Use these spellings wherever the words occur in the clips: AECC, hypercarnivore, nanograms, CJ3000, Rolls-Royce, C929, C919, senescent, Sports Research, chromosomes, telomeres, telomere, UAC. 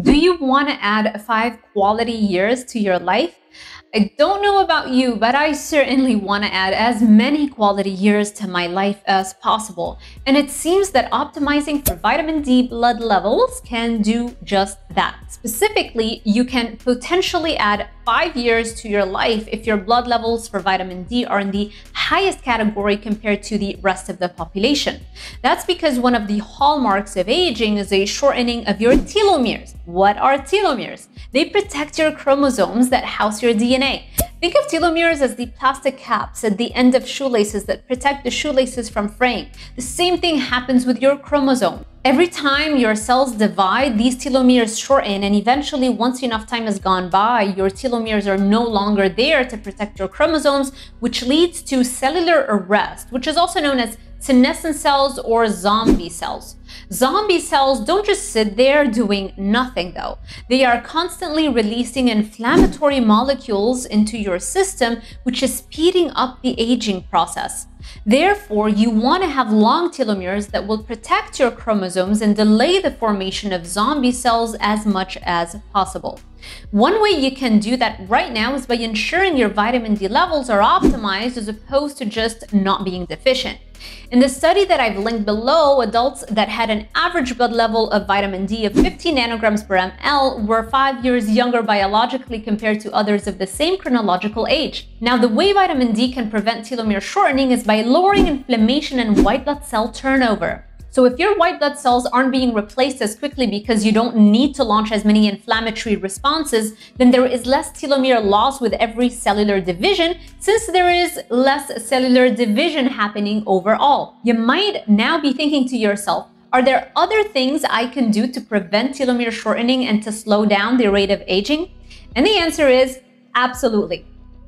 Do you want to add 5 quality years to your life? I don't know about you, but I certainly want to add as many quality years to my life as possible. And it seems that optimizing for vitamin D blood levels can do just that. Specifically, you can potentially add 5 years to your life if your blood levels for vitamin D are in the highest category compared to the rest of the population. That's because one of the hallmarks of aging is a shortening of your telomeres. What are telomeres? They protect your chromosomes that house your DNA. Think of telomeres as the plastic caps at the end of shoelaces that protect the shoelaces from fraying. The same thing happens with your chromosome. Every time your cells divide, these telomeres shorten, and eventually, once enough time has gone by, your telomeres are no longer there to protect your chromosomes, which leads to cellular arrest, which is also known as senescent cells or zombie cells. Zombie cells don't just sit there doing nothing though. They are constantly releasing inflammatory molecules into your system, which is speeding up the aging process. Therefore, you want to have long telomeres that will protect your chromosomes and delay the formation of zombie cells as much as possible. One way you can do that right now is by ensuring your vitamin D levels are optimized as opposed to just not being deficient. In the study that I've linked below, adults that had an average blood level of vitamin D of 50 nanograms per ml were 5 years younger biologically compared to others of the same chronological age. Now, the way vitamin D can prevent telomere shortening is by lowering inflammation and white blood cell turnover. So if your white blood cells aren't being replaced as quickly because you don't need to launch as many inflammatory responses, then there is less telomere loss with every cellular division, since there is less cellular division happening overall. You might now be thinking to yourself, are there other things I can do to prevent telomere shortening and to slow down the rate of aging? And the answer is absolutely.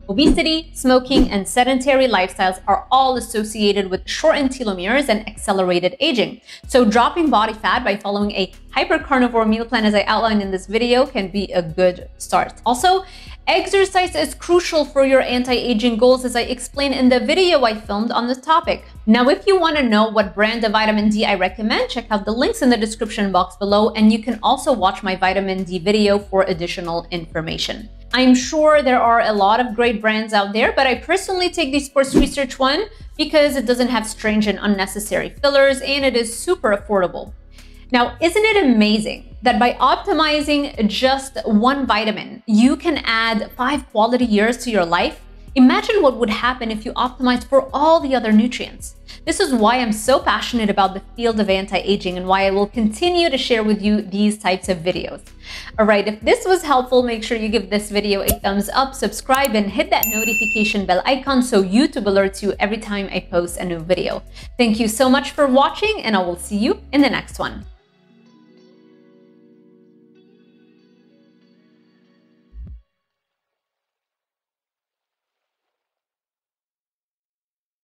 Obesity, smoking, and sedentary lifestyles are all associated with shortened telomeres and accelerated aging. So dropping body fat by following a hypercarnivore meal plan as I outlined in this video can be a good start. Also, exercise is crucial for your anti-aging goals, as I explained in the video I filmed on this topic. Now, if you want to know what brand of vitamin D I recommend, check out the links in the description box below, and you can also watch my vitamin D video for additional information. I'm sure there are a lot of great brands out there, but I personally take the Sports Research one because it doesn't have strange and unnecessary fillers, and it is super affordable. Now, isn't it amazing that by optimizing just one vitamin, you can add 5 quality years to your life? Imagine what would happen if you optimized for all the other nutrients. This is why I'm so passionate about the field of anti-aging and why I will continue to share with you these types of videos. All right, if this was helpful, make sure you give this video a thumbs up, subscribe, and hit that notification bell icon so YouTube alerts you every time I post a new video. Thank you so much for watching, and I will see you in the next one.